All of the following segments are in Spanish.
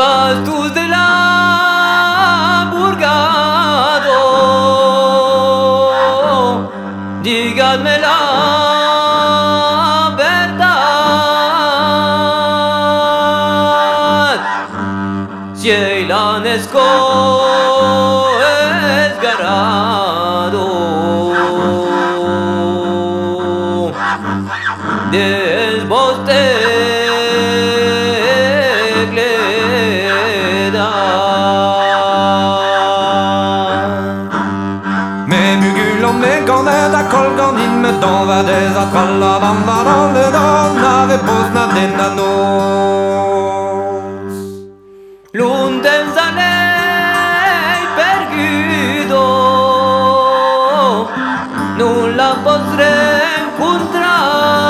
pastos de la Burgado, díganme la verdad, si el anesco es ganado del bosque. Dova de la cola bambarón de dona de posna de nanos. Lunden sale perdido, nulla podré encontrar.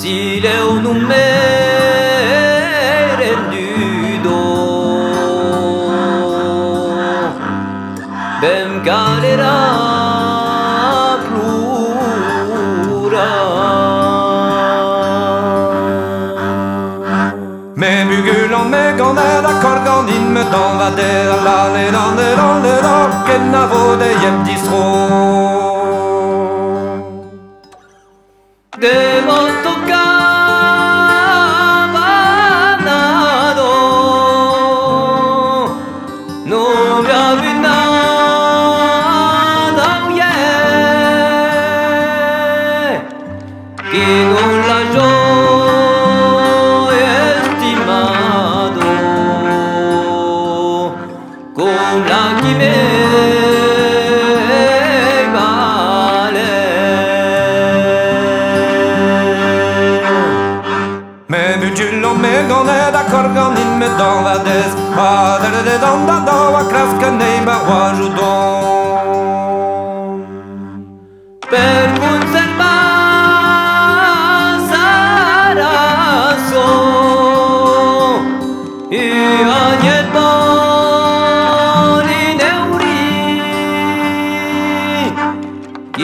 Si leo un Vem galera plura Me mugulan me ganer akorganin me dan vader la le dan ken navo de yem disro Padre de don dado a crasca neima o ajudó Per conservar sarazo y añet por ineuri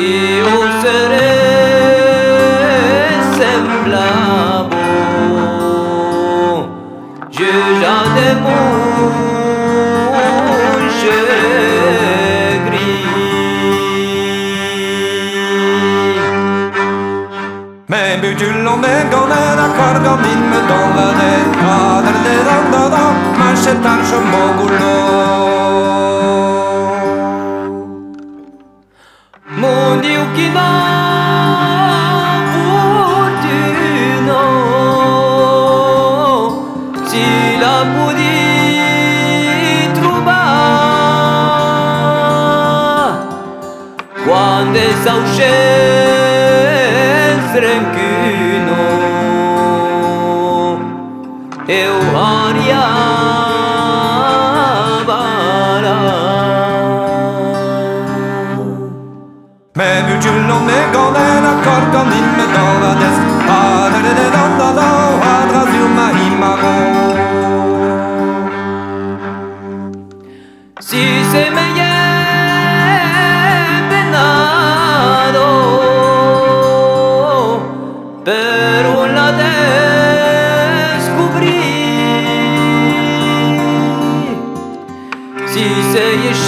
y useré semblavo Julia de Mou Me ganar a cargo min me dona de padre de dada marchetar yo mogulo Mundiu que no fortino si la pudi trobar quando sauches renque Eu ariavara Me bujulo me golena corta min me dola des Padre de dondado adraziuma imago Si se me he penado Pero la de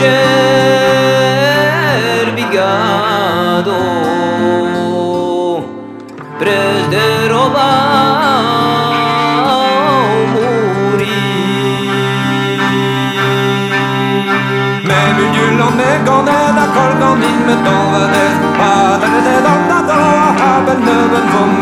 Servigado, pres de robar o morir. Me bujulo me ganer a colgan min me dona des, padre de dona da haben neben vom